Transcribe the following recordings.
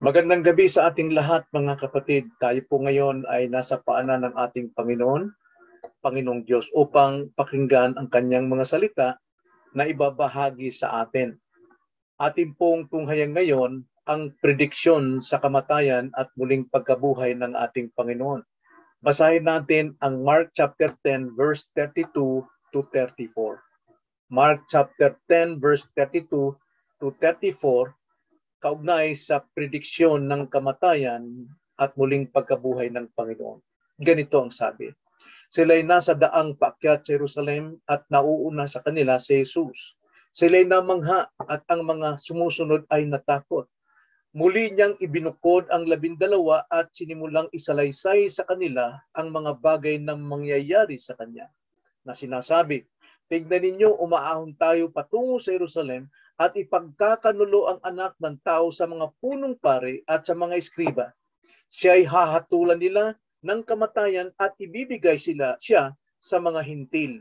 Magandang gabi sa ating lahat mga kapatid. Tayo po ngayon ay nasa paanan ng ating Panginoong Diyos upang pakinggan ang kanyang mga salita na ibabahagi sa atin. Atin pong tunghayan ngayon ang prediksyon sa kamatayan at muling pagkabuhay ng ating Panginoon. Basahin natin ang Mark chapter 10 verse 32 to 34. Mark chapter 10 verse 32 to 34. Kaugnay sa prediksyon ng kamatayan at muling pagkabuhay ng Panginoon. Ganito ang sabi. Sila'y nasa daang paakyat Jerusalem at nauuna sa kanila si Jesus. Sila'y namangha at ang mga sumusunod ay natakot. Muli niyang ibinukod ang 12 at sinimulang isalaysay sa kanila ang mga bagay na mangyayari sa kanya. Na sinasabi, tignan ninyo, umaahon tayo patungo sa Jerusalem at ipagkakanulo ang anak ng tao sa mga punong pari at sa mga eskriba. Siya ay hahatulan nila ng kamatayan at ibibigay siya sa mga hintil.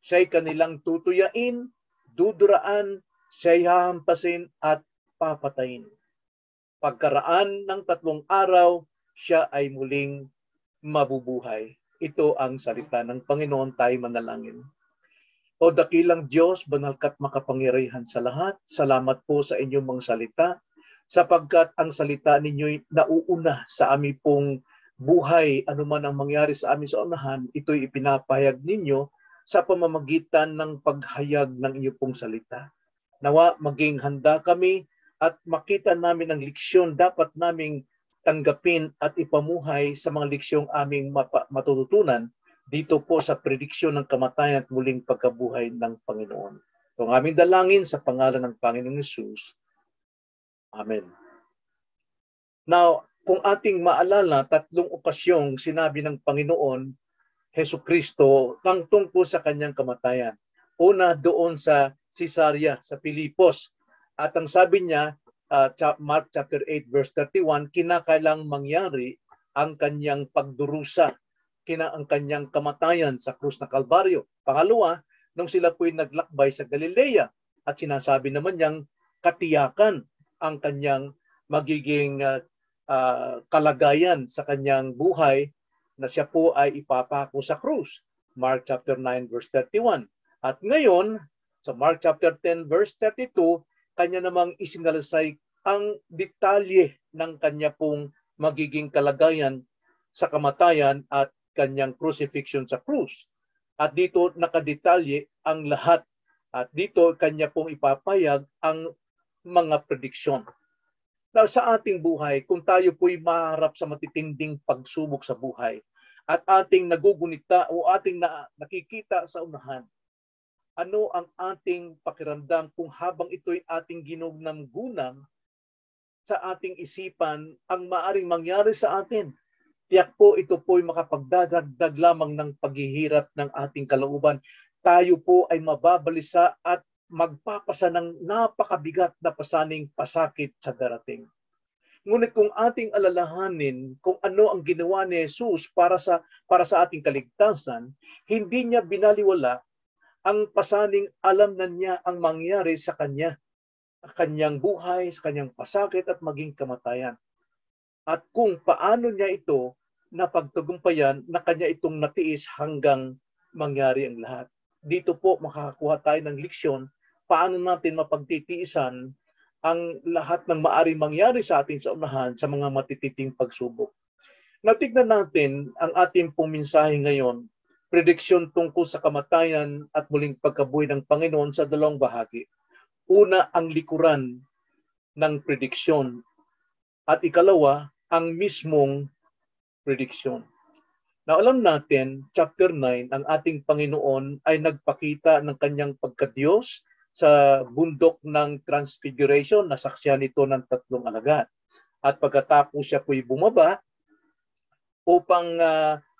Siya ay kanilang tutuyain, duduraan, siya ay hahampasin at papatayin. Pagkaraan ng 3 araw, siya ay muling mabubuhay. Ito ang salita ng Panginoon. Tayo manalangin. O dakilang Diyos, banal ka't makapangyarihan sa lahat, salamat po sa inyong mga salita, sapagkat ang salita ninyo'y nauuna sa aming pong buhay, anuman ang mangyari sa amin sa unahan, ito'y ipinapahayag ninyo sa pamamagitan ng paghayag ng inyong pong salita. Nawa, maging handa kami at makita namin ang leksyon dapat naming tanggapin at ipamuhay sa mga leksyong aming matututunan dito po sa prediksyon ng kamatayan at muling pagkabuhay ng Panginoon. Ito ang aming dalangin sa pangalan ng Panginoong Hesus. Amen. Now, kung ating maalala, 3 okasyong sinabi ng Panginoon Jesucristo ng tungkol sa kanyang kamatayan. Una, doon sa Cesarea, sa Filipos. At ang sabi niya, Mark chapter 8 verse 31, kinakailang mangyari ang kanyang pagdurusa, ang kanyang kamatayan sa krus na Kalbaryo. Pangalawa, nung sila po'y naglakbay sa Galilea at sinasabi naman niyang katiyakan ang kanyang magiging kalagayan sa kanyang buhay na siya po ay ipapako sa krus. Mark chapter 9 verse 31. At ngayon, sa Mark chapter 10 verse 32, kanya namang isinalasay ang detalye ng kanya pong magiging kalagayan sa kamatayan at kanyang crucifixion sa krus. At dito nakadetalye ang lahat. At dito kanya pong ipapayag ang mga prediksyon. Now, sa ating buhay, kung tayo po'y maharap sa matitinding pagsubok sa buhay at ating nagugunita o ating nakikita sa unahan, ano ang ating pakiramdam kung habang ito'y ating ginugnam-gunam sa ating isipan ang maaring mangyari sa atin? Tiyak po ito po'y makapagdadagdag lamang ng paghihirap ng ating kalooban. Tayo po ay mababalisa at magpapasa ng napakabigat na pasaning pasakit sa darating. Ngunit kung ating alalahanin kung ano ang ginawa ni Jesus para sa ating kaligtasan, hindi niya binaliwala ang pasaning alam na niya ang mangyari sa kanya, kanyang buhay, sa kanyang pasakit at maging kamatayan. At kung paano niya ito napagtagumpayan na kanya itong natiis hanggang mangyari ang lahat. Dito po makakakuha tayo ng leksyon paano natin mapagtitiisan ang lahat ng maaring mangyari sa atin sa unahan sa mga matititing pagsubok. Natignan natin ang ating puminsahe ngayon, prediksyon tungkol sa kamatayan at muling pagkabuhay ng Panginoon sa 2 bahagi. Una, ang likuran ng prediksyon. At ikalawa, ang mismong prediksyon. Na alam natin, chapter 9, ang ating Panginoon ay nagpakita ng kanyang pagkadiyos sa bundok ng Transfiguration. Nasaksihan ito ng 3 alagad. At pagkatapos siya po'y bumaba upang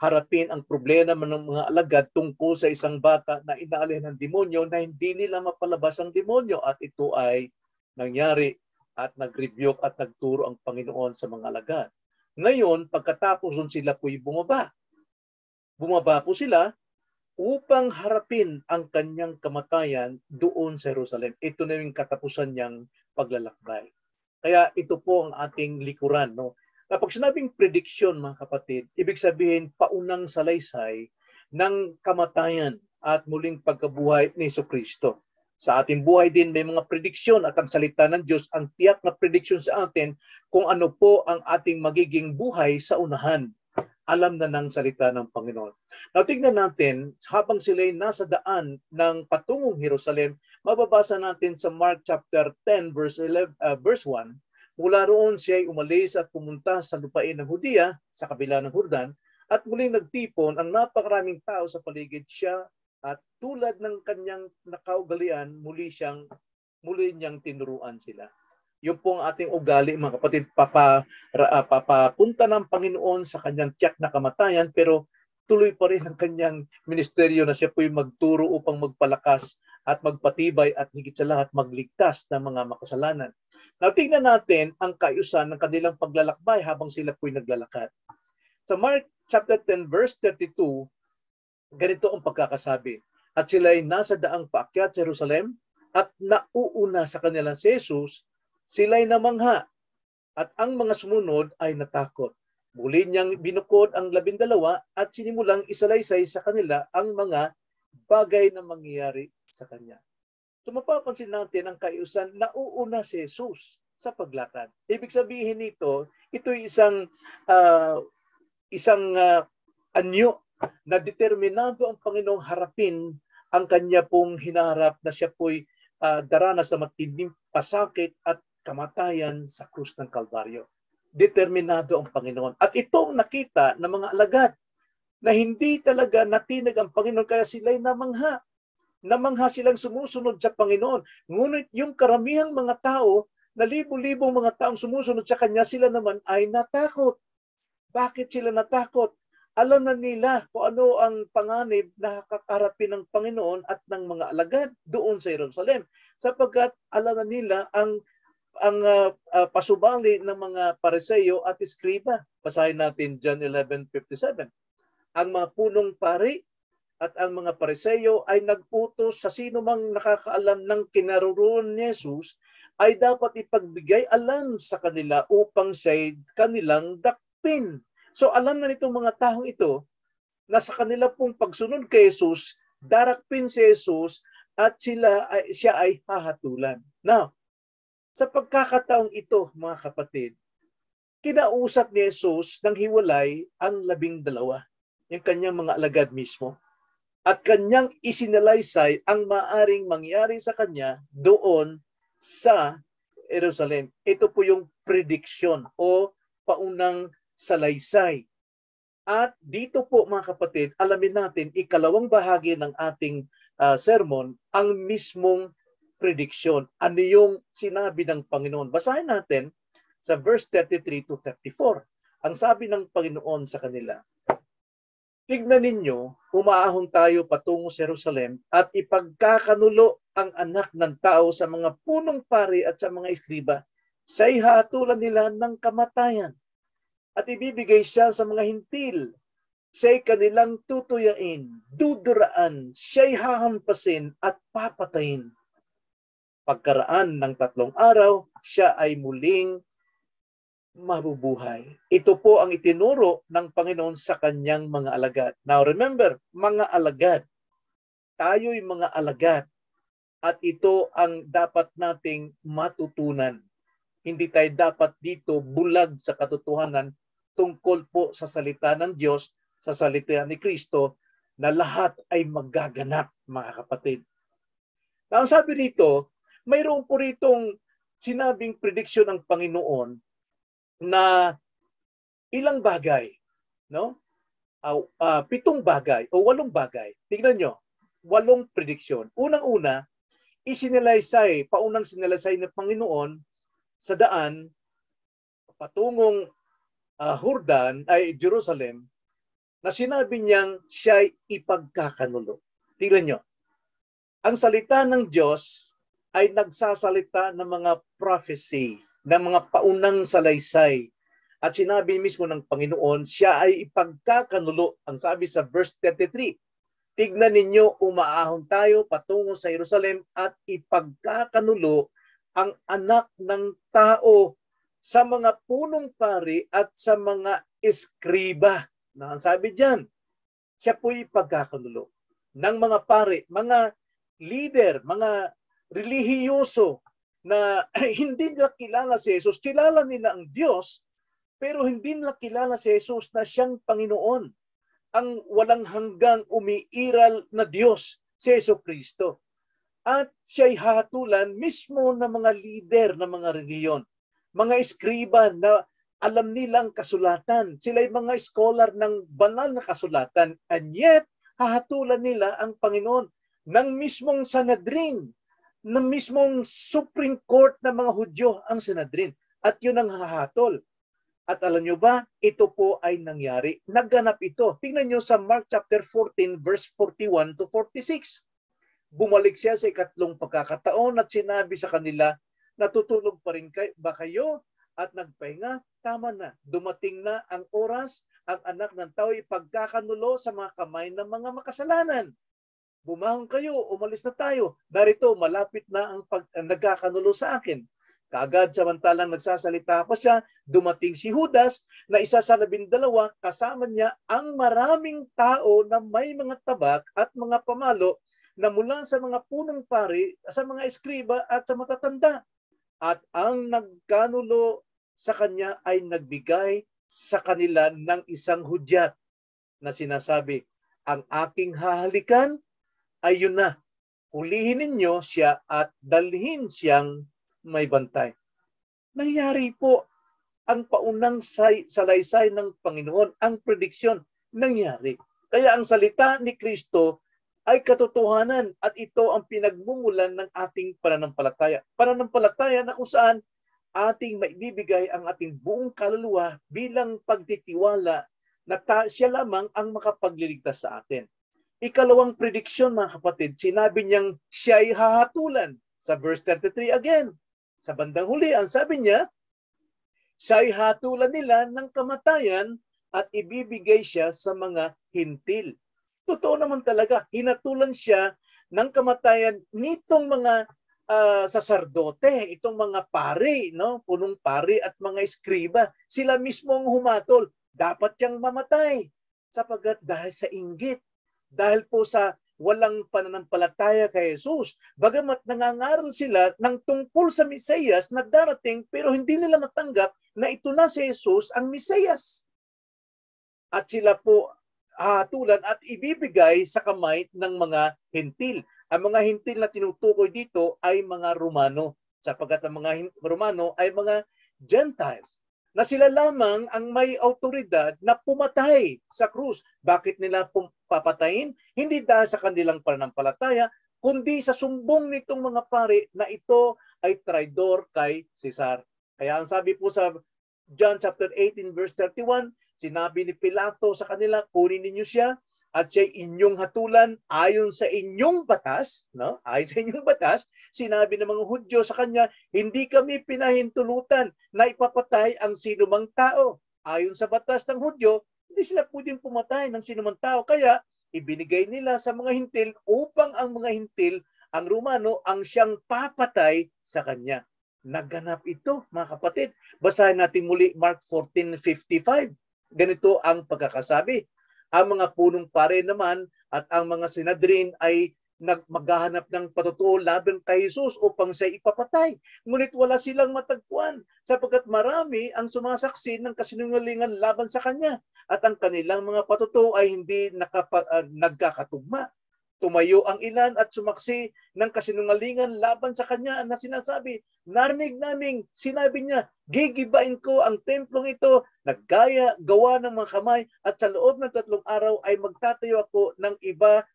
harapin ang problema ng mga alagad tungkol sa isang bata na inaalay ng demonyo na hindi nila mapalabas ang demonyo. At ito ay nangyari. At nag-rebuke at nagturo ang Panginoon sa mga alagad. Ngayon, pagkatapos nun sila po'y bumaba. Bumaba po sila upang harapin ang kanyang kamatayan doon sa Jerusalem. Ito na yung katapusan niyang paglalakbay. Kaya ito po ang ating likuran. No? Kapag sinabing prediction, mga kapatid, ibig sabihin paunang salaysay ng kamatayan at muling pagkabuhay ni Jesucristo. Sa ating buhay din may mga prediction at ang salita ng Diyos ang tiyak na prediction sa atin kung ano po ang ating magiging buhay sa unahan. Alam na ng salita ng Panginoon. Now, tignan natin, habang sila'y nasa daan ng patungong Jerusalem, mababasa natin sa Mark chapter 10 verse 1, mula roon siya'y umalis at pumunta sa lupain ng Judea, sa kabila ng Jordan, at muling nagtipon ang napakaraming tao sa paligid siya at tulad ng kanyang nakaugalian, muli niyang tinuruan sila. Yung pong ating ugali, mga kapatid, papapunta ng Panginoon sa kanyang tiyak na kamatayan, pero tuloy pa rin ang kanyang ministeryo na siya po'y magturo upang magpalakas at magpatibay at higit sa lahat magligtas ng mga makasalanan. Now, tingnan natin ang kaayusan ng kanilang paglalakbay habang sila po'y naglalakad. Sa Mark chapter 10 verse 32, ganito ang pagkakasabi. At sila'y nasa daang paakyat sa Jerusalem at nauuna sa kanila si Jesus. Sila'y namangha at ang mga sumunod ay natakot. Muli niyang binukod ang 12 at sinimulang isalaysay sa kanila ang mga bagay na mangyayari sa kanya. So mapapansin natin ang kaayusan, nauuna si Jesus sa paglakad. Ibig sabihin nito, ito'y isang anyo na determinado ang Panginoong harapin ang kanya pong hinaharap na siya po'y darana sa matinding pasakit at kamatayan sa krus ng Kalbaryo. Determinado ang Panginoon. At itong nakita ng mga alagad na hindi talaga natinag ang Panginoon kaya sila'y namangha. Namangha silang sumusunod sa Panginoon. Ngunit yung karamihang mga tao, na libo-libong mga taong sumusunod sa Kanya, sila naman ay natakot. Bakit sila natakot? Alam na nila kung ano ang panganib na kakarapin ng Panginoon at ng mga alagad doon sa Jerusalem, sapagkat alam na nila ang pasubali ng mga Pariseo at Iskriba. Basahin natin John 11:57. Ang mga punong pari at ang mga Pariseo ay nag-utos sa sino mang nakakaalam ng kinaroroonan ni Jesus ay dapat ipagbigay alam sa kanila upang siya'y kanilang dakpin. So alam na nitong mga tao ito na sa kanila pong pagsunod kay Jesus, darakpin si Jesus at siya ay hahatulan. Now, sa pagkakataong ito, mga kapatid, kinausap ni Jesus ng hiwalay ang 12, yung kanyang mga alagad mismo, at kanyang isinalaysay ang maaring mangyari sa kanya doon sa Jerusalem. Ito po yung prediction o paunang salaysay. At dito po mga kapatid, alamin natin ikalawang bahagi ng ating sermon, ang mismong prediction. Ano yung sinabi ng Panginoon? Basahin natin sa verse 33 to 34. Ang sabi ng Panginoon sa kanila, tignan ninyo, umaahon tayo patungo sa Jerusalem at ipagkakanulo ang anak ng tao sa mga punong pari at sa mga iskriba. Sa ihatulan nila ng kamatayan. At ibibigay siya sa mga hintil. Siya'y kanilang tutuyain, duduraan, siya'y hahampasin at papatayin. Pagkaraan ng 3 araw, siya ay muling mabubuhay. Ito po ang itinuro ng Panginoon sa kanyang mga alagad. Now remember, mga alagad. Tayo'y mga alagad. At ito ang dapat nating matutunan. Hindi tayo dapat dito bulag sa katotohanan tungkol po sa salita ng Diyos, sa salita ni Kristo, na lahat ay magaganap, mga kapatid. Ang sabi rito, mayroon po ritong sinabing prediction ng Panginoon na ilang bagay, no? 7 bagay o 8 bagay. Tignan nyo, 8 prediction. Unang-una, isinalaysay, paunang sinalaysay ng Panginoon sa daan patungong Jerusalem, na sinabi niyang siya'y ipagkakanulo. Tingnan nyo. Ang salita ng Diyos ay nagsasalita ng mga prophecy, ng mga paunang salaysay. At sinabi mismo ng Panginoon, siya ay ipagkakanulo. Ang sabi sa verse 33, tignan ninyo, umaahon tayo patungo sa Jerusalem at ipagkakanulo ang anak ng tao sa mga punong pari at sa mga eskriba. Na ang sabi diyan, siya po'y pagkakanulo ng mga pari, mga leader, mga relihiyoso na hindi nila kilala si Jesus. Kilala nila ang Diyos, pero hindi nila kilala si Jesus na siyang Panginoon, ang walang hanggang umiiral na Diyos, si Jesucristo. At siya'y hahatulan mismo ng mga lider ng mga reliyon, mga eskriba na alam nilang kasulatan. Sila'y mga scholar ng banal na kasulatan, and yet hahatulan nila ang Panginoon ng mismong Sanhedrin, ng mismong Supreme Court ng mga Hudyo, ang Sanhedrin. At yun ang hahatol. At alam nyo ba, ito po ay nangyari. Nagganap ito. Tingnan nyo sa Mark chapter 14, verse 41 to 46. Bumalik siya sa ikatlong pagkakataon at sinabi sa kanila, natutulog pa rin ba kayo at nagpahinga? Tama na. Dumating na ang oras, ang anak ng tao ay pagkakanulo sa mga kamay ng mga makasalanan. Bumahon kayo, umalis na tayo. Narito, malapit na ang nagkakanulo sa akin. Kaagad samantalang nagsasalita pa siya, dumating si Judas na isa sa 12, kasama niya ang maraming tao na may mga tabak at mga pamalo na mula sa mga punong pari, sa mga eskriba at sa matatanda. At ang nagkanulo sa kanya ay nagbigay sa kanila ng isang hudyat na sinasabi, ang aking hahalikan ay yun na, hulihin ninyo siya at dalhin siyang may bantay. Nangyari po ang paunang salaysay ng Panginoon, ang prediksyon, nangyari. Kaya ang salita ni Kristo ay katotohanan at ito ang pinagmumulan ng ating pananampalataya. Pananampalataya na kung saan ating maibibigay ang ating buong kaluluwa bilang pagtitiwala na siya lamang ang makapagliligtas sa atin. Ikalawang prediksyon, mga kapatid, sinabi niyang siya ay hahatulan. Sa verse 33 again, sa bandang huli, ang sabi niya, siya'y hatulan nila ng kamatayan at ibibigay siya sa mga hintil. Totoo naman talaga, hinatulan siya ng kamatayan nitong mga sasardote, itong mga pari, no? Punong pari at mga eskriba. Sila mismo ang humatol. Dapat siyang mamatay sapagkat dahil sa inggit, dahil po sa walang pananampalataya kay Jesus. Bagamat nangangaral sila ng tungkol sa Mesiyas na darating, pero hindi nila matanggap na ito na si Jesus ang Mesiyas. At sila po hahatulan at ibibigay sa kamay ng mga hintil. Ang mga hintil na tinutukoy dito ay mga Romano, sapagkat ang mga Romano ay mga Gentiles, na sila lamang ang may autoridad na pumatay sa krus. Bakit nila papatayin? Hindi dahil sa kanilang pananampalataya, kundi sa sumbong nitong mga pari na ito ay traidor kay Cesar. Kaya ang sabi po sa John chapter 18 verse 31, sinabi ni Pilato sa kanila, kunin ninyo siya at siya'y inyong hatulan ayon sa inyong batas, no? Ayon sa inyong batas, sinabi ng mga Hudyo sa kanya, hindi kami pinahintulutan na ipapatay ang sinumang tao. Ayon sa batas ng Hudyo, hindi sila pwedeng pumatay ng sinumang tao. Kaya ibinigay nila sa mga hintil upang ang mga hintil, ang Romano, ang siyang papatay sa kanya. Naganap ito, mga kapatid. Basahin natin muli Mark 14:55. Ganito ang pagkakasabi. Ang mga punong pare naman at ang mga Sanhedrin ay maghahanap ng patutuo laban kay Jesus upang siya ipapatay. Ngunit wala silang matagpuan sapagkat marami ang sumasaksi ng kasinungalingan laban sa kanya at ang kanilang mga patutuo ay hindi nagkakatugma. Tumayo ang ilan at sumaksi ng kasinungalingan laban sa kanya na sinasabi, narinig naming sinabi niya, gigibain ko ang templong ito, naggaya, gawa ng mga kamay, at sa loob ng 3 araw ay magtatayo ako ng iba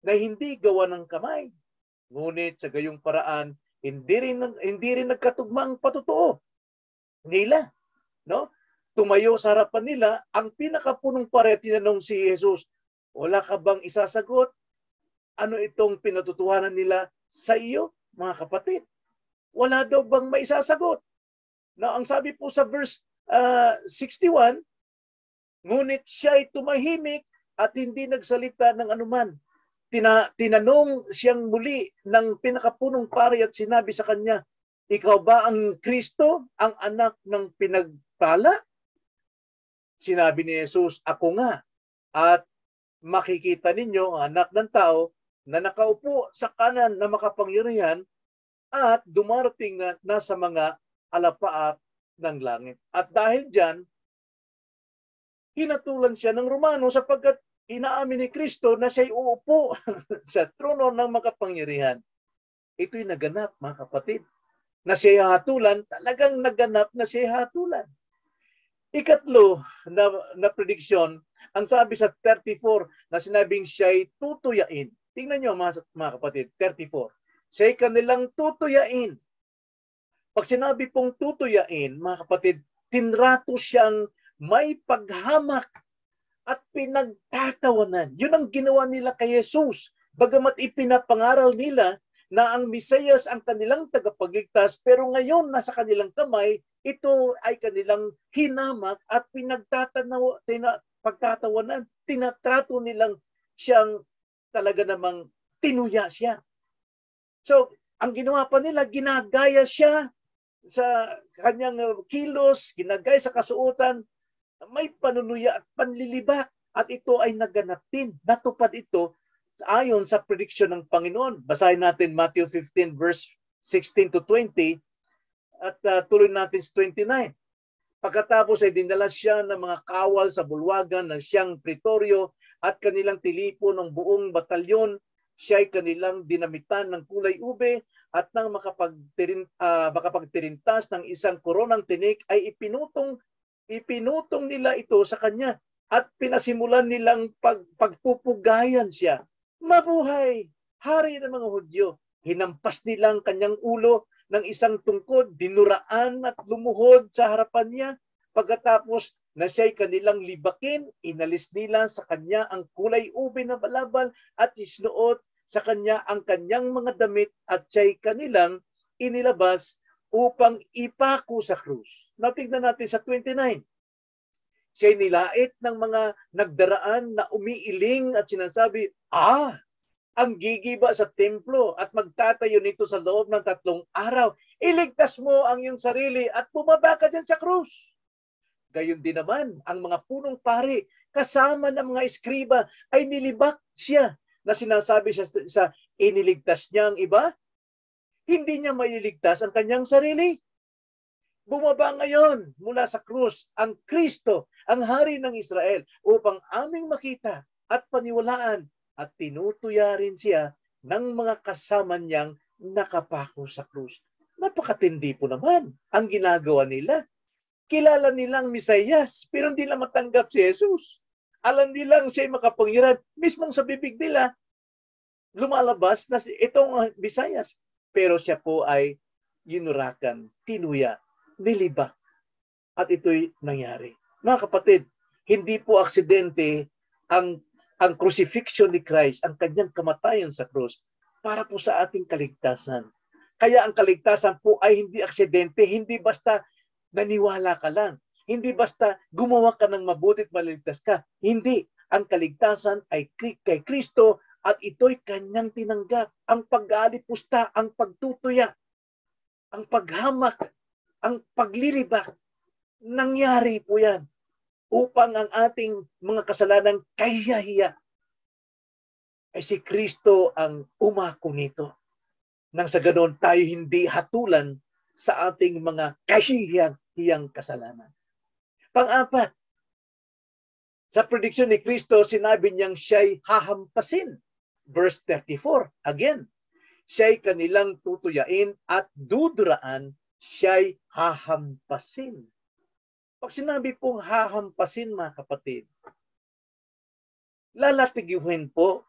na hindi gawa ng kamay. Ngunit sa gayong paraan, hindi rin nagkatugma ang patutuo nila, no? Tumayo sa harapan nila ang pinakapunong pare, tinanong si Jesus, wala ka bang isasagot? Ano itong pinatutuhanan nila sa iyo, mga kapatid? Wala daw bang may isasagot? Na ang sabi po sa verse 61, ngunit siya'y tumahimik at hindi nagsalita ng anuman. tinanong siyang muli ng pinakapunong pari at sinabi sa kanya, "Ikaw ba ang Kristo, ang anak ng pinagpala?" Sinabi ni Jesus, "Ako nga, at makikita ninyo ang anak ng tao na nakaupo sa kanan na makapangyarihan at dumarating na nasa mga alapaap ng langit." At dahil dyan, hinatulan siya ng Romano sapagkat inaamin ni Kristo na siya'y uupo sa trono ng makapangyarihan. Ito'y naganap, mga kapatid, na siya'y hatulan, talagang naganap na siya'y hatulan. Ikatlo na prediksyon, ang sabi sa 34 na sinabing siya'y tutuyain. Tingnan nyo mga kapatid, 34. Siya'y kanilang tutuyain. Pag sinabi pong tutuyain, mga kapatid, tinrato siyang may paghamak at pinagtatawanan. Yun ang ginawa nila kay Jesus. Bagamat ipinapangaral nila na ang Mesiyas ang kanilang tagapagligtas, pero ngayon nasa kanilang kamay, ito ay kanilang hinamak at pagtatawanan. Tinatrato nilang siyang talaga namang tinuya siya. So, ang ginawa pa nila, ginagaya siya sa kanyang kilos, ginagaya sa kasuotan, may panunuya at panlilibak. At ito ay naganap din. Natupad ito ayon sa prediksyon ng Panginoon. Basahin natin Matthew 15 verse 16 to 20. At tuloy natin sa 29. Pagkatapos ay dinala siya ng mga kawal sa bulwagan ng siyang Pretorio at kanilang tilipo ng buong batalyon. Siya ay kanilang dinamitan ng kulay ube at nang makapagtirintas ng isang koronang tinik ay ipinutong nila ito sa kanya at pinasimulan nilang pagpupugayan siya. Mabuhay! Hari ng mga Hudyo. Hinampas nilang kanyang ulo ng isang tungkod, dinuraan at lumuhod sa harapan niya. Pagkatapos na siya'y kanilang libakin, inalis nila sa kanya ang kulay ube na balabal at isinuot sa kanya ang kanyang mga damit at siya'y kanilang inilabas upang ipako sa krus. Natignan natin sa 29. Siya'y nilait ng mga nagdaraan na umiiling at sinasabi, ang gigiba sa templo at magtatayo nito sa loob ng 3 araw. Iligtas mo ang iyong sarili at bumaba ka dyan sa krus. Gayon din naman, ang mga punong pari kasama ng mga eskriba ay nilibak siya na sinasabi sa iniligtas niya ang iba. Hindi niya mailigtas ang kanyang sarili. Bumaba ngayon mula sa krus ang Kristo, ang Hari ng Israel, upang aming makita at paniwalaan. At tinutuya rin siya ng mga kasama niyang nakapako sa krus. Napakatindi po naman ang ginagawa nila. Kilala nilang Mesiyas, pero hindi nila matanggap si Jesus. Alam nilang siya'y makapangyarihan. Mismong sa bibig nila, lumalabas na itong Mesiyas. Pero siya po ay yinurakan, tinuya, nilibak. At ito'y nangyari. Mga kapatid, hindi po aksidente ang crucifixion ni Christ, ang kanyang kamatayan sa krus, para po sa ating kaligtasan. Kaya ang kaligtasan po ay hindi aksidente, hindi basta naniwala ka lang, hindi basta gumawa ka ng mabuti at maliligtas ka. Hindi. Ang kaligtasan ay kay Kristo at ito'y kanyang tinanggap. Ang pag-aalipusta, ang pagtutuya, ang paghamak, ang paglilibak, nangyari po yan upang ang ating mga kasalanang kahiyahiya ay si Kristo ang umako nito. Nang sa ganoon tayo hindi hatulan sa ating mga kahihiyang kasalanan. Pang-apat, sa prediction ni Kristo, sinabi niyang siya'y hahampasin. Verse 34, again, siya'y kanilang tutuyain at duduraan, siya'y hahampasin. Pag sinabi pong hahampasin, mga kapatid, lalatiguhin po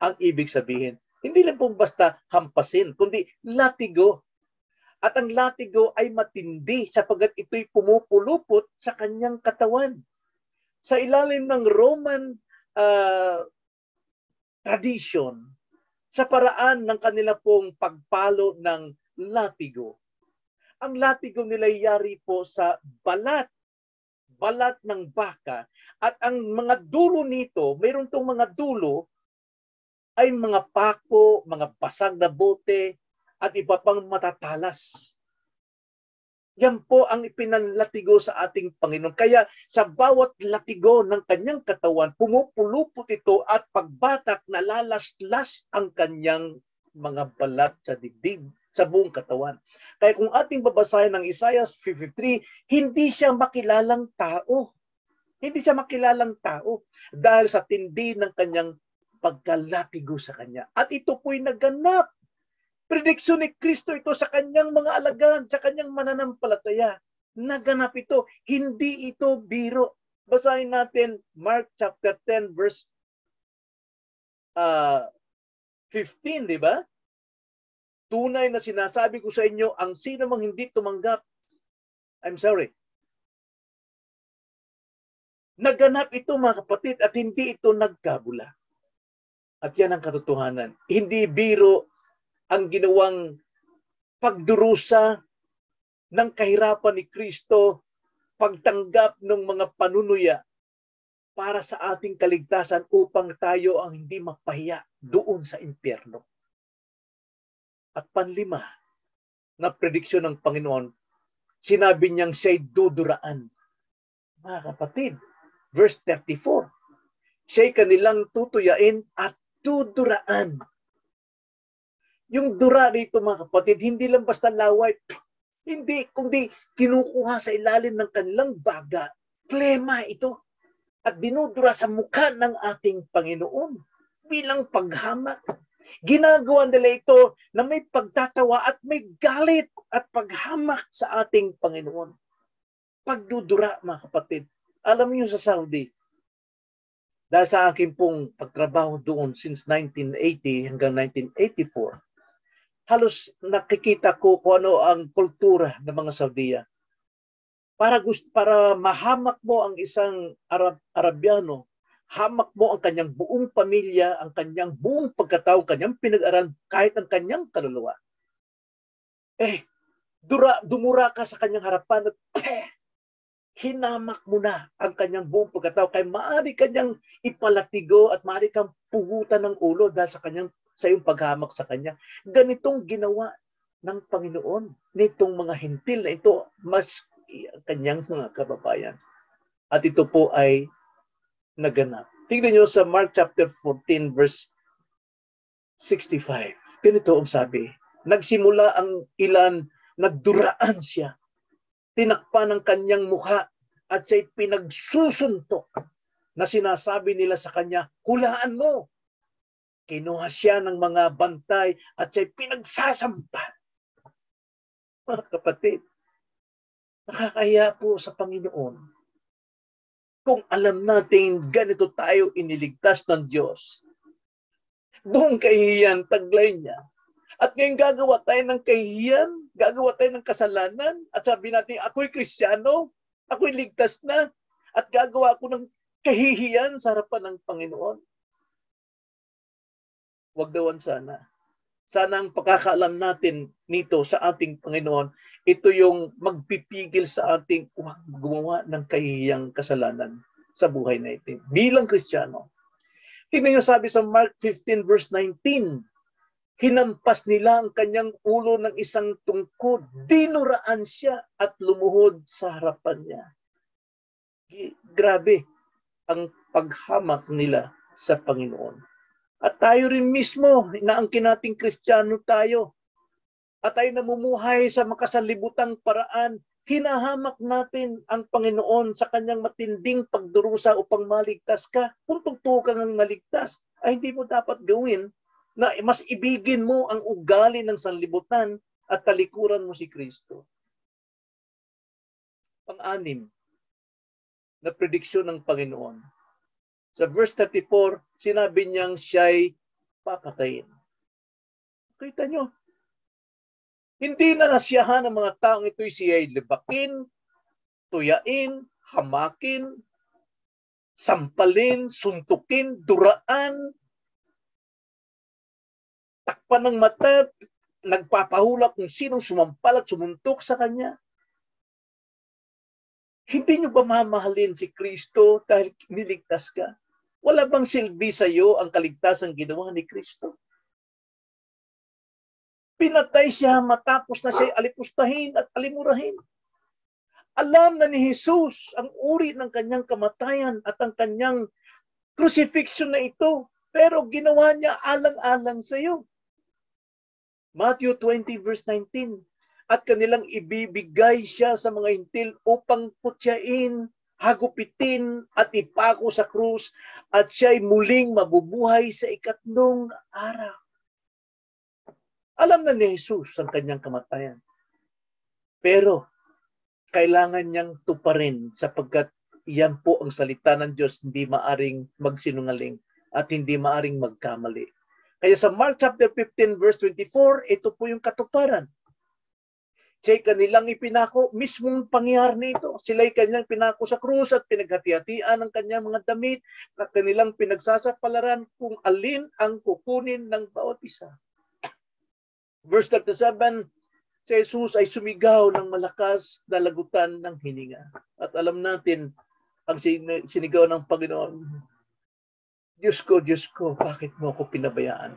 ang ibig sabihin. Hindi lang pong basta hampasin, kundi latigo. At ang latigo ay matindi sapagkat ito'y pumupulupot sa kanyang katawan. Sa ilalim ng Roman tradition, sa paraan ng kanila pong pagpalo ng latigo, ang latigo nila yari po sa balat ng baka at ang mga dulo nito, mayroon tong mga dulo ay mga pako, mga basag na bote, at iba pang matatalas. Yan po ang ipinanlatigo sa ating Panginoon. Kaya sa bawat latigo ng kanyang katawan, pumupulupot ito at pagbatak nalalaslas ang kanyang mga balat sa dibdib, sa buong katawan. Kaya kung ating babasahin ng Isaiah 53, hindi siya makilalang tao. Hindi siya makilalang tao dahil sa tindi ng kanyang pagkalatigo sa kanya. At ito po'y naganap. Prediksyon ni Kristo ito sa kanyang mga alagaan, sa kanyang mananampalataya. Naganap ito. Hindi ito biro. Basahin natin Mark chapter 10 verse 15, di ba? Tunay na sinasabi ko sa inyo, ang sino mang hindi tumanggap, naganap ito mga kapatid at hindi ito nagkabula. At yan ang katotohanan. Hindi biro ang ginawang pagdurusa ng kahirapan ni Kristo, pagtanggap ng mga panunuya para sa ating kaligtasan upang tayo ang hindi mapahiya doon sa impyerno. At panlima na prediksyon ng Panginoon, sinabi niyang siya'y duduraan. Mga kapatid, verse 34, siya'y kanilang tutuyain at duduraan. Yung dura dito mga kapatid, hindi lang basta laway, hindi, kundi kinukuha sa ilalim ng kanilang baga, plema ito, at dinudura sa mukha ng ating Panginoon bilang paghamak. Ginagawa nila ito na may pagtatawa at may galit at paghamak sa ating Panginoon. Pagdudura mga kapatid, alam niyo sa Saudi, dahil sa akin pong pagtrabaho doon since 1980 hanggang 1984, halos nakikita ko kung ano ang kultura ng mga Saudiya. Para mahamak mo ang isang Arabiano, hamak mo ang kanyang buong pamilya, ang kanyang buong pagkatao, kanyang pinag-aral, kahit ang kanyang kaluluwa. Dumura ka sa kanyang harapan at hinamak mo na ang kanyang buong pagkatao. Kaya maaari kanyang ipalatigo at maaari kang pugutan ng ulo dahil sa kanyang sa iyong paghamak sa kanya. Ganitong ginawa ng Panginoon nitong mga hintil na ito, mas kanyang mga kababayan. At ito po ay naganap. Tingnan niyo sa Mark chapter 14 verse 65. Ganito ang sabi, nagsimula ang ilan, nagduraan siya, tinakpan ang kanyang mukha at siya'y pinagsusuntok na sinasabi nila sa kanya, hulaan mo. Kinuha siya ng mga bantay at siya'y pinagsasampan. Mga kapatid, nakakahiya po sa Panginoon kung alam natin ganito tayo iniligtas ng Diyos. Doon kahihiyan, taglay niya. At ngayon gagawa tayo ng kahihiyan, gagawa tayo ng kasalanan at sabi natin, ako'y Kristiyano, ako'y ligtas na at gagawa ako ng kahihiyan sa harapan ng Panginoon. Wag dawan sana. Sana ang pagkakaalam natin nito sa ating Panginoon, ito yung magpipigil sa ating gumawa ng kahihiyang kasalanan sa buhay na ito bilang Kristiyano. Tingnan niyo sabi sa Mark 15 verse 19, hinampas nila ang kanyang ulo ng isang tungkod, dinuraan siya at lumuhod sa harapan niya. Grabe ang paghamak nila sa Panginoon. At tayo rin mismo, inaangkin nating Kristiyano tayo. At tayo namumuhay sa makasalibutang paraan. Hinahamak natin ang Panginoon sa kanyang matinding pagdurusa upang maligtas ka. Kung tugtuo ka ng maligtas, ay hindi mo dapat gawin na mas ibigin mo ang ugali ng sanlibutan at talikuran mo si Kristo. Pang-anim na prediksyon ng Panginoon. Sa verse 34, sinabi niyang siya'y papatayin. Kita nyo, hindi na nasiyahan ng mga taong ito'y siya'y libakin, tuyain, hamakin, sampalin, suntukin, duraan, takpan ng mata, nagpapahula kung sinong sumampal at sumuntok sa kanya. Hindi nyo ba mamahalin si Kristo dahil niligtas ka? Wala bang silbi sa iyo ang kaligtasan ginawa ni Kristo? Pinatay siya matapos na siya alipustahin at alimurahin. Alam na ni Jesus ang uri ng kanyang kamatayan at ang kanyang crucifixion na ito, pero ginawa niya alang-alang sa iyo. Matthew 20 verse 19, at kanilang ibibigay siya sa mga hintil upang putyain, hagupitin at ipako sa krus at siya'y muling mabubuhay sa ikatlong araw. Alam na ni Jesus ang kanyang kamatayan. Pero kailangan niyang tuparin sapagkat iyan po ang salita ng Diyos, hindi maaring magsinungaling at hindi maaring magkamali. Kaya sa Mark chapter 15 verse 24, ito po yung katuparan. Siya'y kanilang ipinako, mismong pangyayari nito. Sila'y kanilang pinako sa krus at pinaghati-hatian ang kanyang mga damit at kanilang pinagsasapalaran kung alin ang kukunin ng bawat isa. Verse 37, si Jesus ay sumigaw ng malakas na lagutan ng hininga. At alam natin ang sinigaw ng Panginoon, Diyos ko, bakit mo ako pinabayaan?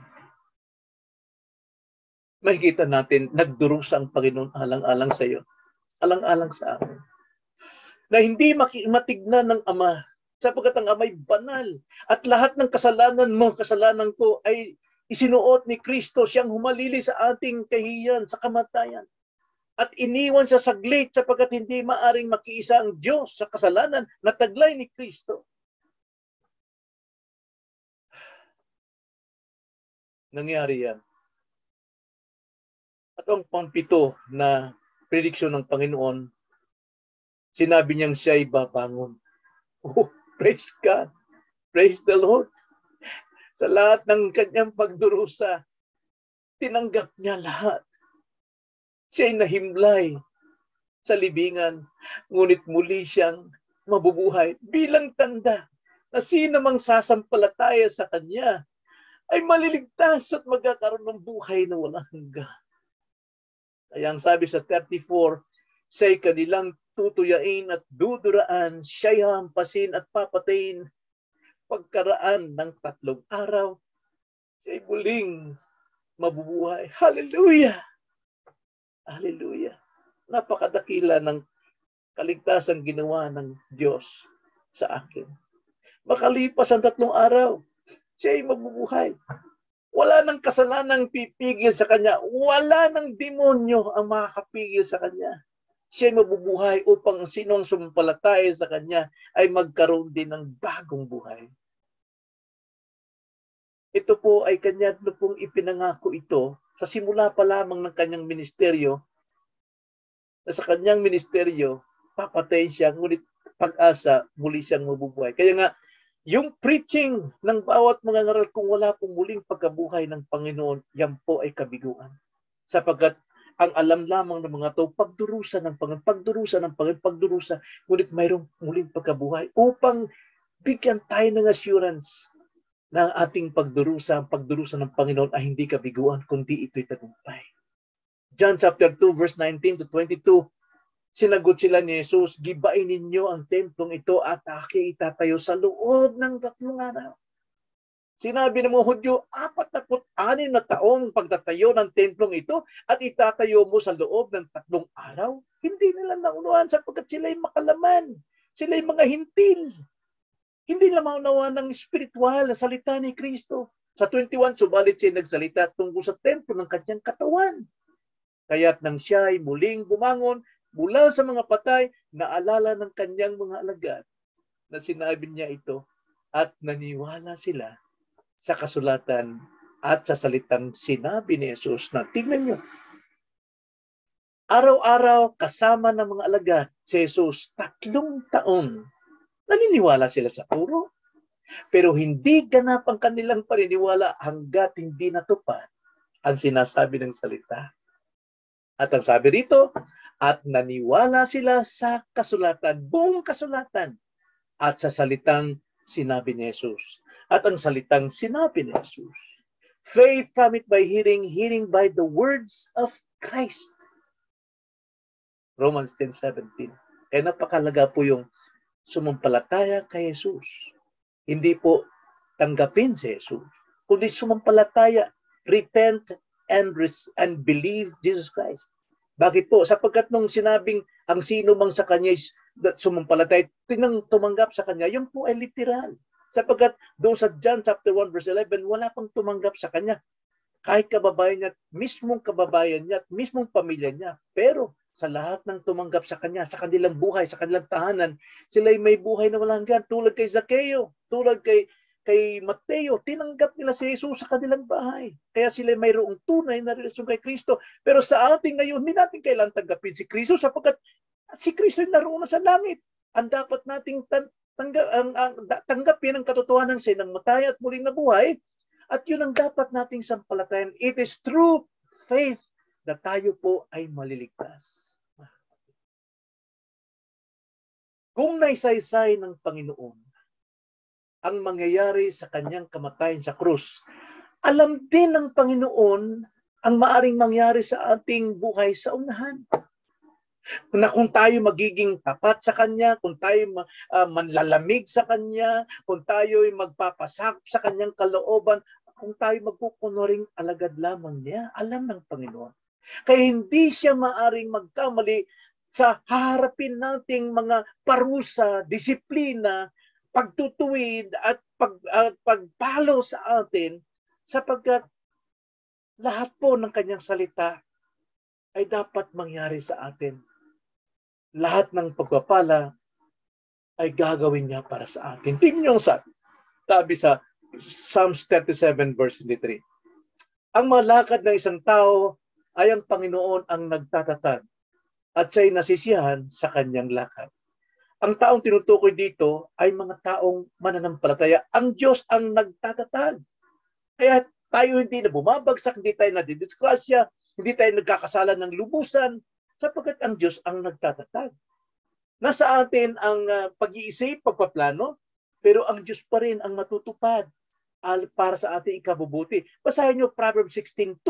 Makikita natin, nagdurusa ang Panginoon alang-alang sa iyo, alang-alang sa akin. Na hindi matignan ng Ama, sapagkat ang Ama'y banal. At lahat ng kasalanan mo, kasalanan ko ay isinuot ni Kristo, siyang humalili sa ating kahiyan, sa kamatayan. At iniwan siya saglit sapagkat hindi maaring makiisa ang Diyos sa kasalanan na taglay ni Kristo. Nangyari yan. At ang pang-pito na prediksyon ng Panginoon, sinabi niyang siya'y babangon. Oh, praise God! Praise the Lord! Sa lahat ng kanyang pagdurusa, tinanggap niya lahat. Siya'y nahimlay sa libingan, ngunit muli siyang mabubuhay bilang tanda na sino mang sasampalataya sa kanya ay maliligtas at magkakaroon ng buhay na walang hanggan. Kaya ang sabi sa 34, siya'y kanilang tutuyain at duduraan, siya'y hampasin at papatayin. Pagkaraan ng 3 araw, siya'y muling mabubuhay. Hallelujah! Hallelujah! Napakadakila ng kaligtasan ginawa ng Diyos sa akin. Makalipas ang 3 araw, siya'y mabubuhay. Wala ng kasalanang pipigil sa kanya. Wala ng demonyo ang makakapigil sa kanya. Siya'y mabubuhay upang sinong sumpalataya sa kanya ay magkaroon din ng bagong buhay. Ito po ay kanya na pong ipinangako ito sa simula pa lamang ng kanyang ministeryo. Na sa kanyang ministeryo, papatayin siya, ngunit pag-asa, muli siyang mabubuhay. Kaya nga, yung preaching ng bawat mga ngaral kung wala pong muling pagkabuhay ng Panginoon, yan po ay kabiguan. Sapagkat ang alam lamang ng mga tao, pagdurusa ng Panginoon, pagdurusa ng Panginoon, pagdurusa, ngunit mayroong muling pagkabuhay upang bigyan tayo ng assurance na ating pagdurusa, ang pagdurusa ng Panginoon ay hindi kabiguan, kundi ito'y tagumpay. John chapter 2, verse 19 to 22, sinagot sila ni Jesus, gibain ninyo ang templong ito at aking itatayo sa loob ng 3 araw. Sinabi ng mga Hudyo, 46 na taong pagtatayo ng templong ito at itatayo mo sa loob ng 3 araw? Hindi nila naunuan sapagkat sila'y makalaman. Sila'y mga hintil. Hindi nila maunawan ng spiritual na salita ni Kristo. Sa 21, subalit siya nagsalita tungkol sa templo ng kanyang katawan. Kaya't nang siya'y muling bumangon mula sa mga patay, naalala ng kanyang mga alagad na sinabi niya ito at naniwala sila sa kasulatan at sa salitang sinabi ni Jesus na tignan niyo. Araw-araw kasama ng mga alagad si Jesus 3 taon. Naniniwala sila sa turo, pero hindi ganap ang kanilang paniniwala hanggat hindi natupad ang sinasabi ng salita. At ang sabi rito, at naniwala sila sa kasulatan, buong kasulatan, at sa salitang sinabi ni Jesus. At ang salitang sinabi ni Jesus, faith cometh by hearing, hearing by the words of Christ. Romans 10:17. Kaya napakalaga po yung sumampalataya kay Jesus. Hindi po tanggapin si Jesus, kundi sumampalataya, repent and believe Jesus Christ. Bakit po? Sapagkat nung sinabing ang sino mang sa kanya sumampalataya, tumanggap sa kanya, yung po ay literal. Sapagkat doon sa John chapter 1 verse 11, wala pang tumanggap sa kanya. Kahit kababayan niya, mismong kababayan niya, mismong pamilya niya. Pero sa lahat ng tumanggap sa kanya, sa kanilang buhay, sa kanilang tahanan, sila'y may buhay na walang hanggan. Tulad kay Zaccheo, tulad kay Mateo, tinanggap nila si Jesus sa kanilang bahay. Kaya sila'y mayroong tunay na relasyon kay Kristo. Pero sa ating ngayon, hindi natin kailangang tanggapin si Kristo sapagkat si Kristo ay naroon na sa langit. Ang dapat nating tanggapin ang katotohanan siya ng matay at muling nabuhay. At yun ang dapat nating sampalatayan. It is true faith na tayo po ay maliligtas. Kung naisaysay ng Panginoon ang mangyayari sa kanyang kamatayan sa krus, alam din ng Panginoon ang maaring mangyari sa ating buhay sa unahan. Na kung tayo magiging tapat sa Kanya, kung tayo manlalamig sa Kanya, kung tayo'y magpapasakop sa Kanyang kalooban, kung tayo magkukunuring alagad lamang niya, alam ng Panginoon. Kaya hindi siya maaring magkamali sa haharapin nating mga parusa, disiplina, pagtutuwid at pagpalo sa atin sapagkat lahat po ng Kanyang salita ay dapat mangyari sa atin. Lahat ng pagpapala ay gagawin niya para sa atin. Tingnan niyo ang sabi sa Psalms 37 verse 23. Ang malakad na isang tao ay ang Panginoon ang nagtatatag at siya'y nasisiyahan sa kanyang lakad. Ang taong tinutukoy dito ay mga taong mananampalataya. Ang Diyos ang nagtatatag. Kaya tayo hindi na bumabagsak, hindi tayo nadidiskrasya, hindi tayo nagkakasala ng lubusan sapagkat ang Diyos ang nagtatatag. Nasa atin ang pag-iisip, pagpaplano, pero ang Diyos pa rin ang matutupad para sa ating ikabubuti. Basahin niyo Proverbs 16:2.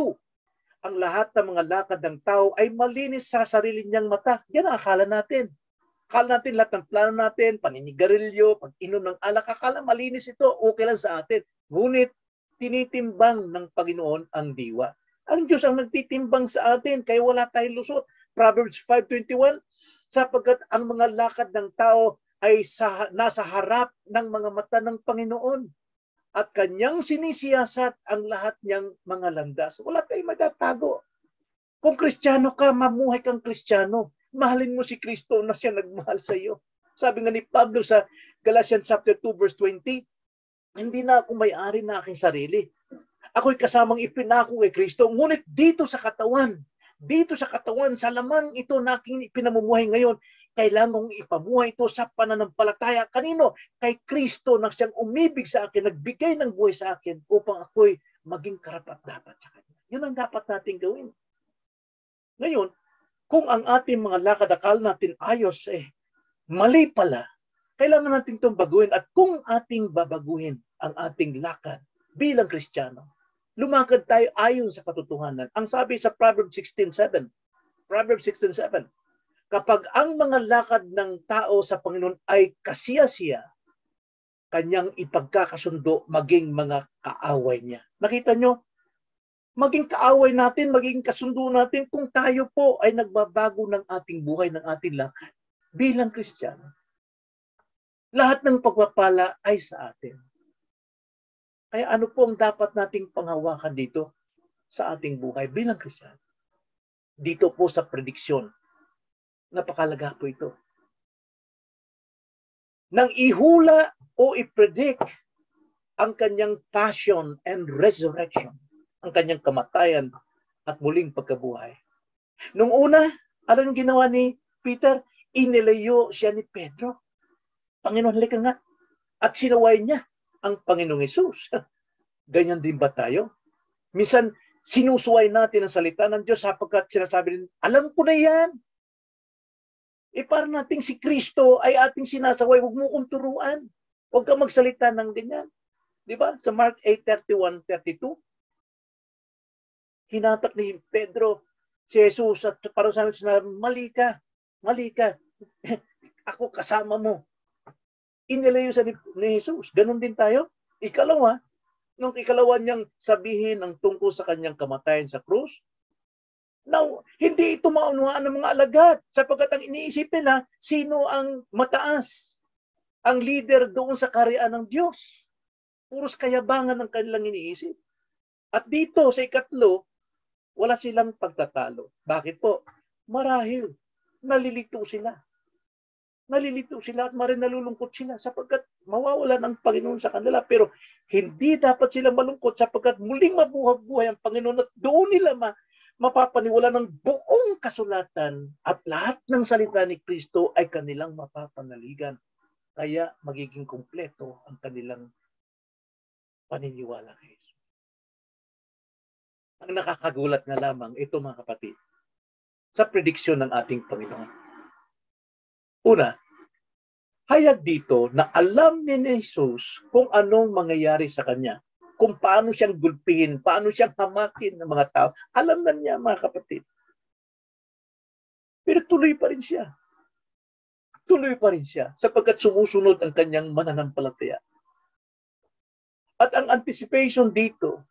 Ang lahat ng mga lakad ng tao ay malinis sa sarili niyang mata. Yan ang akala natin. Akala natin lahat ng plano natin, paninigarilyo, pag-inom ng alak, akala malinis ito, okay lang sa atin. Ngunit tinitimbang ng Panginoon ang diwa. Ang Diyos ang nagtitimbang sa atin, kaya wala tayong lusot. Proverbs 5:21, sapagkat ang mga lakad ng tao ay nasa harap ng mga mata ng Panginoon at kanyang sinisiyasat ang lahat niyang mga landas. Wala tayong magtatago. Kung Kristiyano ka, mamuhay kang Kristiyano. Mahalin mo si Kristo na siya nagmahal sa iyo. Sabi nga ni Pablo sa Galatians chapter 2 verse 20, hindi na ako may-ari na aking sarili. Ako'y kasamang ipinako kay Kristo, ngunit dito sa katawan, sa laman ito na aking pinamumuhay ngayon, kailangan kong ipamuhay ito sa pananampalataya. Kanino? Kay Kristo na siyang umibig sa akin, nagbigay ng buhay sa akin upang ako'y maging karapat-dapat sa kanya. Yun ang dapat nating gawin. Ngayon, kung ang ating mga lakad akala natin ayos, mali pala, kailangan natin itong baguhin. At kung ating babaguhin ang ating lakad bilang Kristiyano, lumakad tayo ayon sa katotohanan. Ang sabi sa Proverbs 16:7, kapag ang mga lakad ng tao sa Panginoon ay kasiyasiya, kanyang ipagkakasundo maging mga kaaway niya. Nakita nyo? Maging kaaway natin, maging kasundo natin kung tayo po ay nagbabago ng ating buhay, ng ating lakad bilang Kristiyano. Lahat ng pagpapala ay sa atin. Kaya ano po ang dapat nating panghawakan dito sa ating buhay bilang Kristiyano? Dito po sa prediksyon. Napakalaga po ito. Nang ihula o ipredict ang kanyang passion and resurrection, ang kanyang kamatayan at muling pagkabuhay. Nung una, ano yung ginawa ni Peter? Inilayo siya ni Pedro. Panginoon, halika nga. At sinaway niya ang Panginoong Hesus. Ganyan din ba tayo? Minsan, sinusuway natin ang salita ng Diyos sapagkat sinasabi rin, alam ko na yan. Para nating si Kristo ay ating sinasaway. Huwag mo kong turuan. Huwag kang magsalita ng ganyan. Diba? Sa Mark 8:31-32, hinatak ni Pedro si Jesus at parang sinabi, mali ka, mali ka. Ako kasama mo. Inilayo sa ni Jesus. Ganun din tayo. Ikalawa, nung ikalawa niyang sabihin ang tungkol sa kanyang kamatayan sa krus, now, hindi ito maunawaan ng mga alagad sapagkat ang iniisip nila, sino ang mataas, ang leader doon sa kaharian ng Diyos. Puros kayabangan ng kanilang iniisip. At dito sa ikatlo, wala silang pagtatalo. Bakit po? Marahil nalilito sila. Nalilito sila at marin nalulungkot sila sapagkat mawawalan ang Panginoon sa kanila. Pero hindi dapat sila malungkot sapagkat muling mabuhay ang Panginoon at doon nila mapapaniwala ng buong kasulatan at lahat ng salita ni Kristo ay kanilang mapapanaligan. Kaya magiging kumpleto ang kanilang paniniwala kay Jesus. Ang nakakagulat na lamang, ito mga kapatid, sa prediksyon ng ating Panginoon. Una, hayag dito na alam ni Jesus kung anong mangyayari sa kanya, kung paano siyang gulpihin, paano siyang hamakin ng mga tao. Alam na niya, mga kapatid. Pero tuloy pa rin siya. Tuloy pa rin siya sapagkat sumusunod ang kanyang mananampalataya. At ang anticipation dito,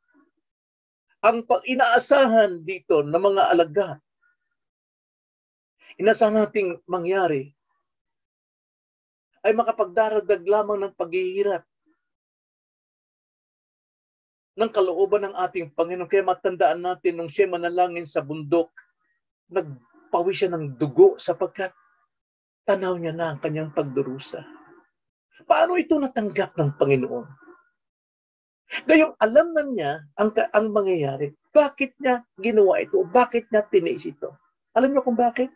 ang inaasahan dito ng mga alagad, inaasahan nating mangyari ay makapagdaragdag lamang ng paghihirap ng kalooban ng ating Panginoon. Kaya matandaan natin nung siya manalangin sa bundok, nagpawi siya ng dugo sapagkat tanaw niya na ang kanyang pagdurusa. Paano ito natanggap ng Panginoon? Gayong alam na niya ang mangyayari. Bakit niya ginawa ito? Bakit niya tiniis ito? Alam niyo kung bakit?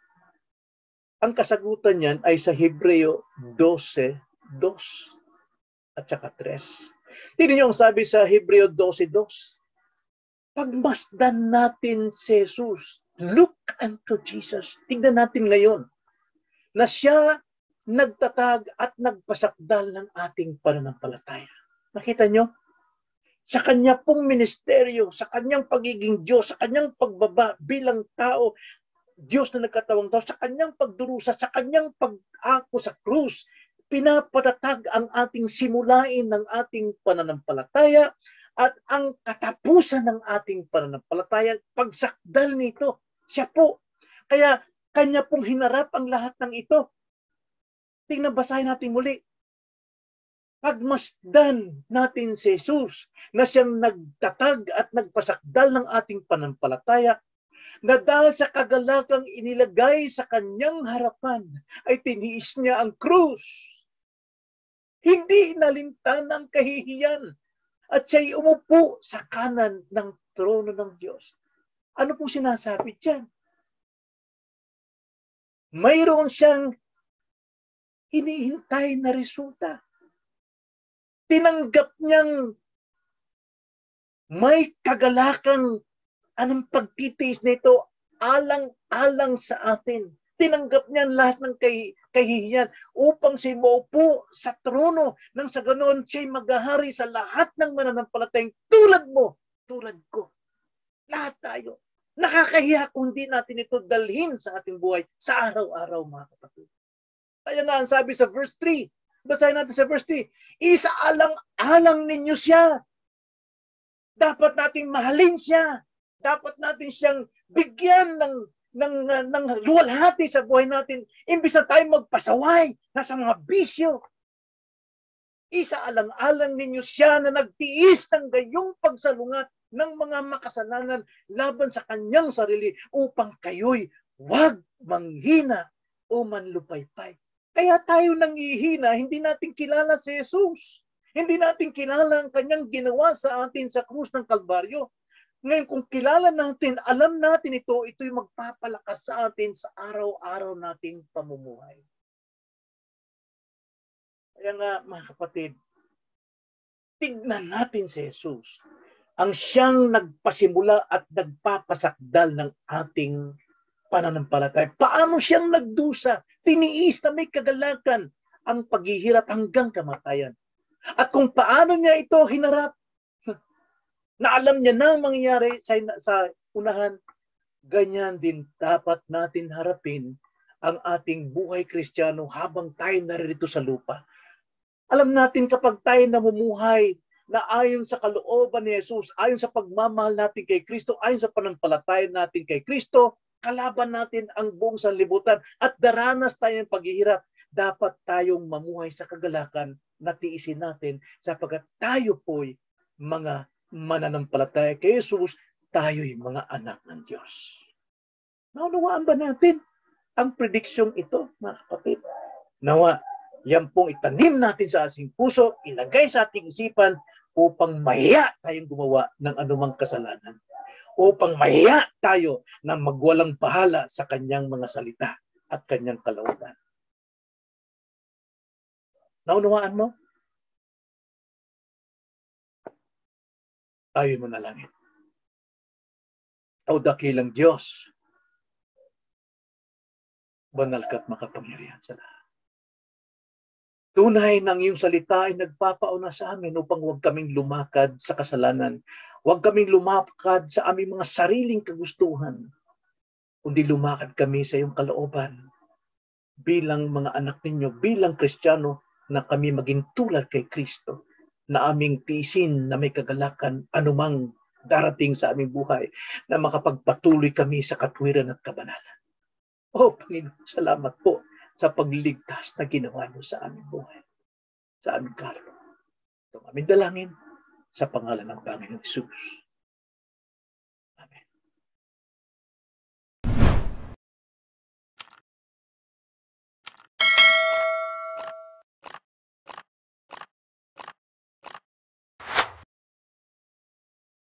Ang kasagutan niyan ay sa Hebreo 12:2 at saka 3. Tingnan niyo ang sabi sa Hebreo 12:2. Pagmasdan natin si Jesus, look unto Jesus. Tignan natin ngayon na siya nagtatag at nagpasakdal ng ating pananampalataya. Nakita niyo? Sa kanya pong ministeryo, sa kanyang pagiging Diyos, sa kanyang pagbaba bilang tao, Diyos na nagkatawang tao, sa kanyang pagdurusa, sa kanyang pag-ako sa krus, pinapatatag ang ating simulain ng ating pananampalataya at ang katapusan ng ating pananampalataya, pagsakdal nito, siya po. Kaya kanya pong hinarap ang lahat ng ito. Tingnan, basahin natin muli. Pagmasdan natin si Jesus na siyang nagtatag at nagpasakdal ng ating pananampalataya, na dahil sa kagalakang inilagay sa kanyang harapan ay tiniis niya ang krus. Hindi nalintan ang kahihiyan at siya'y umupo sa kanan ng trono ng Diyos. Ano po sinasabi diyan? Mayroon siyang hinihintay na resulta. Tinanggap niyang may kagalakang anong pagtitiis nito alang-alang sa atin. Tinanggap niyan lahat ng kahihiyan upang siya maupo sa trono nang sa ganoon siya maghahari sa lahat ng mananampalatayang tulad mo, tulad ko. Lahat tayo. Nakakahiya kung di natin ito dalhin sa ating buhay sa araw-araw, mga kapatid. Kaya nga ang sabi sa verse 3, basahin natin sa verse 3, isaalang-alang ninyo siya. Dapat nating mahalin siya. Dapat natin siyang bigyan ng luwalhati sa buhay natin. Imbis na tayo magpasaway na sa mga bisyo. Isaalang-alang ninyo siya na nagtiis ng gayong pagsalungat ng mga makasalanan laban sa kanyang sarili upang kayo'y huwag manghina o manlupaypay. Kaya tayo nanghihina, hindi natin kilala si Jesus. Hindi natin kilala ang kanyang ginawa sa atin sa krus ng Kalbaryo. Ngayon, kung kilala natin, alam natin ito, ito'y magpapalakas sa atin sa araw-araw nating pamumuhay. Kaya nga, mga kapatid, tignan natin si Jesus, ang siyang nagpasimula at nagpapasakdal ng ating pananampalataya. Paano siyang nagdusa, tiniis na may kagalakan ang paghihirap hanggang kamatayan. At kung paano niya ito hinarap, na alam niya na ang mangyayari sa unahan, ganyan din dapat natin harapin ang ating buhay Kristiyano habang tayo naririto sa lupa. Alam natin kapag tayo namumuhay na ayon sa kalooban ni Jesus, ayon sa pagmamahal natin kay Kristo, ayon sa pananampalataya natin kay Kristo, kalaban natin ang buong sanlibutan at daranas tayo ng paghihirap. Dapat tayong mamuhay sa kagalakan na tiisin natin sapagkat tayo po'y mga mananampalataya kay Jesus, tayo'y mga anak ng Diyos. Naunawaan ba natin ang prediksyong ito, mga kapatid? Nawa, yan pong itanim natin sa ating puso, ilagay sa ating isipan upang mahiya tayong gumawa ng anumang kasalanan. Upang mahiya tayo na magwalang bahala sa kanyang mga salita at kanyang kalaunan. Naunawaan mo? Tayo mo na langit. O dakilang Diyos, banal ka't makapangyarihan sa lahat. Tunay ng iyong salita ay nagpapauna sa amin upang huwag kaming lumakad sa kasalanan. Huwag kaming lumakad sa aming mga sariling kagustuhan, kundi lumakad kami sa iyong kalooban. Bilang mga anak ninyo, bilang Kristiyano, na kami maging tulad kay Kristo, na aming tiisin na may kagalakan anumang darating sa aming buhay, na makapagpatuloy kami sa katwiran at kabanalan. Oh, Panginoon, salamat po sa pagligtas na ginawa niyo sa aming buhay, sa aming kaluluwa. Itong aming dalangin sa pangalan ng Panginoong Hesus.